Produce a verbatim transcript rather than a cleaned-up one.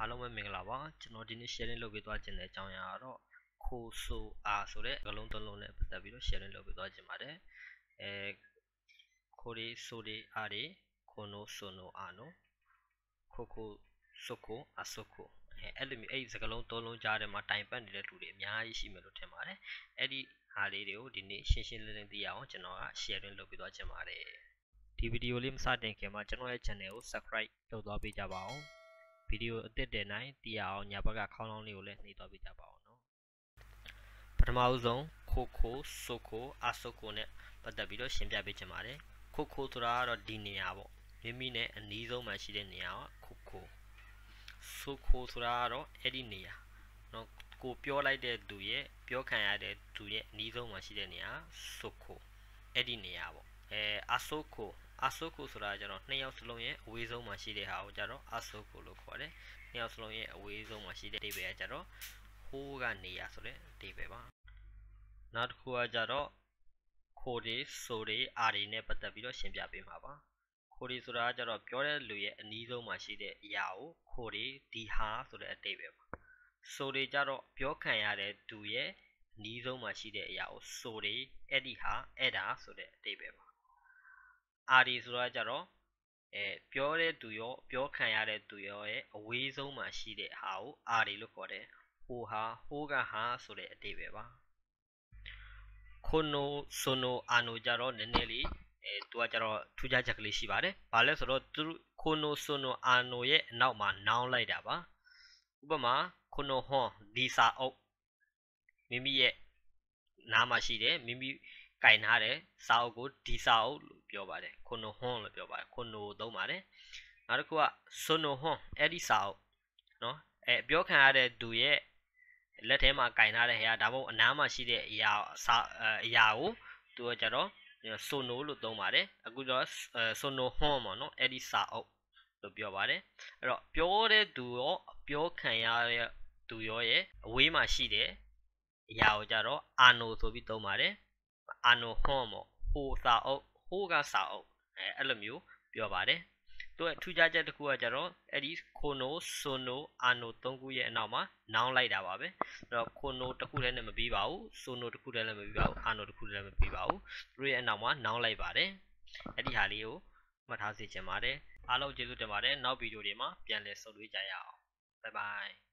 Alung mai mengelaba, cina dini sharing logo itu aja nih, cawang ya aro khusu asure galung tolong nih, pada video sharing logo itu aja mare, kori suri ari kono sono ano, koko soko asoko. Elmi, ei zagalong tolong cari mah time pan dilihat dulu, mian isi melu temare, eli hari itu dini sharing logo itu ya, cina sharing logo itu aja mare. Di video ini misalnya kemana channel channel subscribe itu doa bija bau video itu denai tiaw nyapaga kono ni oleh ni doa bija bau no pertama uzon koko soko asoko ne pada video sembia bija mare koko turara di niaw demi ne nizo masih de niaw koko soko turara edi niaw no kopio lagi de duye kopio kaya de duye nizo masih de niaw soko edi niaw asoko asoko sura jaro ne yau sulong ye wezo masih deh hau jaro asoko lo kore ne yau sulong ye wezo masih deh debe jaro huga ne yau sule debe ba nat huga jaro kore sore ari ne pada video sembia be ma ba kore sura jaro pure lu ye nizo masih deh yau kore diha sule debe ba sore jaro pure kaya deh tu ye nizo masih deh yau sore ediha eda sule debe ba Ari sura jaro, piore tuyo, piore kanyare tuyo e wizo masih de hau ari lukore, huha huga ha sure debeba. Kono sono ano jaro neneli, tua jaro tuja jakli shibare, pale sura tu kono sono ano ye nau ma nau lai daba. Ubama kono ho disa o, mimi ye nama shi de, mimi kainare sao go disa o. Biobare, kono hon le biobare, kono domare, narkoa sono hon edisao, no, eh biokare duye, letema kainare hea dabo nama shide ya sa yao, tuo jaro, sono lu domare, agudo sono hon no edisao, lo biobare, ro biore duo biokare duyoe, wima shide, yao jaro, ano tobi domare, ano homo, ho sao. Huga sao, elmiu biobare. Tuh tujuh aja dekuah jaro. Edi kono sono ano tunggu ye nama nang lai dah babe. Lalu kono dekuh dalam lebih bau, sono dekuh dalam lebih bau, ano dekuh dalam lebih bau. Lalu nama nang lai bare. Edi hariu matahari cemare. Alau jitu cemare. Nau video dema. Jangan lupa subscribe. Bye bye.